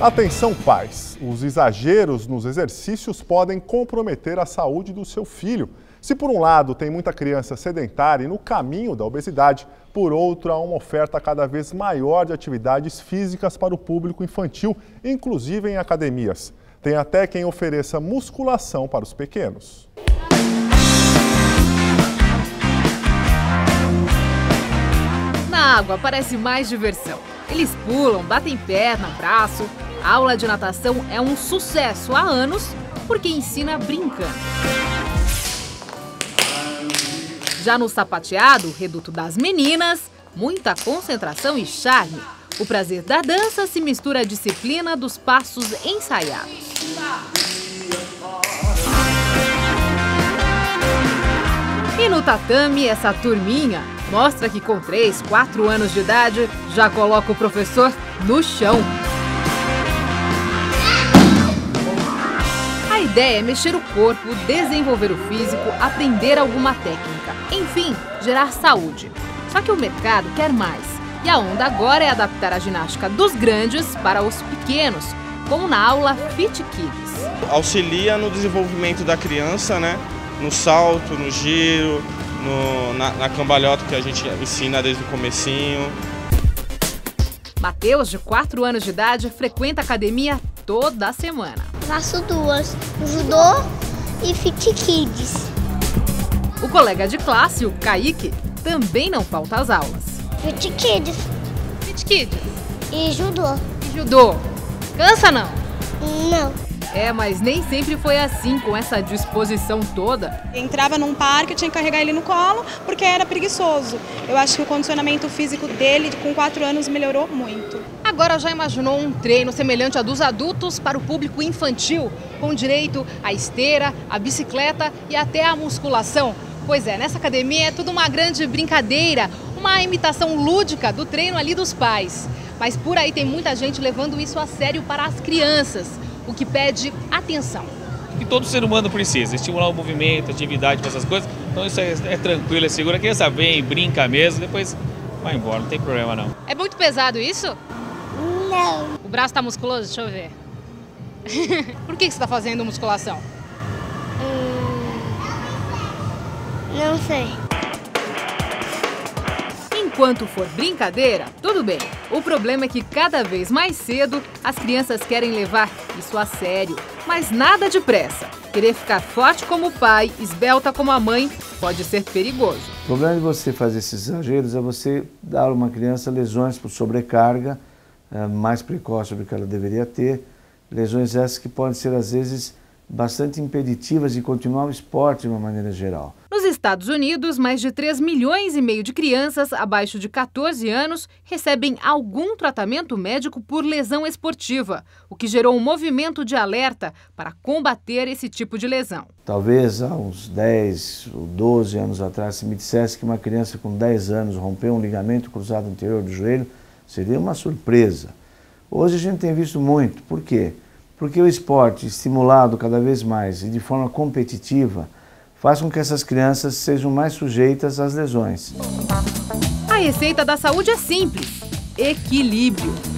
Atenção, pais! Os exageros nos exercícios podem comprometer a saúde do seu filho. Se por um lado tem muita criança sedentária e no caminho da obesidade, por outro há uma oferta cada vez maior de atividades físicas para o público infantil, inclusive em academias. Tem até quem ofereça musculação para os pequenos. Na água parece mais diversão. Eles pulam, batem perna, braço. A aula de natação é um sucesso há anos porque ensina brincando. Já no sapateado, reduto das meninas, muita concentração e charme. O prazer da dança se mistura à disciplina dos passos ensaiados. E no tatame, essa turminha mostra que com 3, 4 anos de idade, já coloca o professor no chão. A ideia é mexer o corpo, desenvolver o físico, aprender alguma técnica. Enfim, gerar saúde. Só que o mercado quer mais. E a onda agora é adaptar a ginástica dos grandes para os pequenos, como na aula Fit Kids. Auxilia no desenvolvimento da criança, né? No salto, no giro, na cambalhota que a gente ensina desde o comecinho. Matheus, de 4 anos de idade, frequenta a academia toda semana. Faço duas, judô e Fit Kids. O colega de classe, o Kaique, também não falta às aulas. Fit Kids. Fit Kids. E judô. E judô. Cansa não? Não. É, mas nem sempre foi assim, com essa disposição toda. Entrava num parque, eu tinha que carregar ele no colo, porque era preguiçoso. Eu acho que o condicionamento físico dele, com 4 anos, melhorou muito. Agora já imaginou um treino semelhante a dos adultos para o público infantil, com direito à esteira, à bicicleta e até à musculação? Pois é, nessa academia é tudo uma grande brincadeira, uma imitação lúdica do treino ali dos pais. Mas por aí tem muita gente levando isso a sério para as crianças, o que pede atenção. E todo ser humano precisa estimular o movimento, atividade, essas coisas. Então isso é tranquilo, é seguro. A criança vem, brinca mesmo, depois vai embora, não tem problema não. É muito pesado isso? Não. O braço tá musculoso? Deixa eu ver. Por que você tá fazendo musculação? Não sei. Enquanto for brincadeira, tudo bem. O problema é que cada vez mais cedo as crianças querem levar isso a sério. Mas nada de pressa. Querer ficar forte como o pai, esbelta como a mãe, pode ser perigoso. O problema de você fazer esses exageros é você dar a uma criança lesões por sobrecarga, mais precoce do que ela deveria ter. Lesões essas que podem ser, às vezes, bastante impeditivas de continuar o esporte de uma maneira geral. Nos Estados Unidos, mais de 3,5 milhões de crianças abaixo de 14 anos recebem algum tratamento médico por lesão esportiva, o que gerou um movimento de alerta para combater esse tipo de lesão. Talvez há uns 10 ou 12 anos atrás, se me dissesse que uma criança com 10 anos rompeu um ligamento cruzado anterior do joelho, seria uma surpresa. Hoje a gente tem visto muito. Por quê? Porque o esporte, estimulado cada vez mais e de forma competitiva, faz com que essas crianças sejam mais sujeitas às lesões. A receita da saúde é simples: equilíbrio.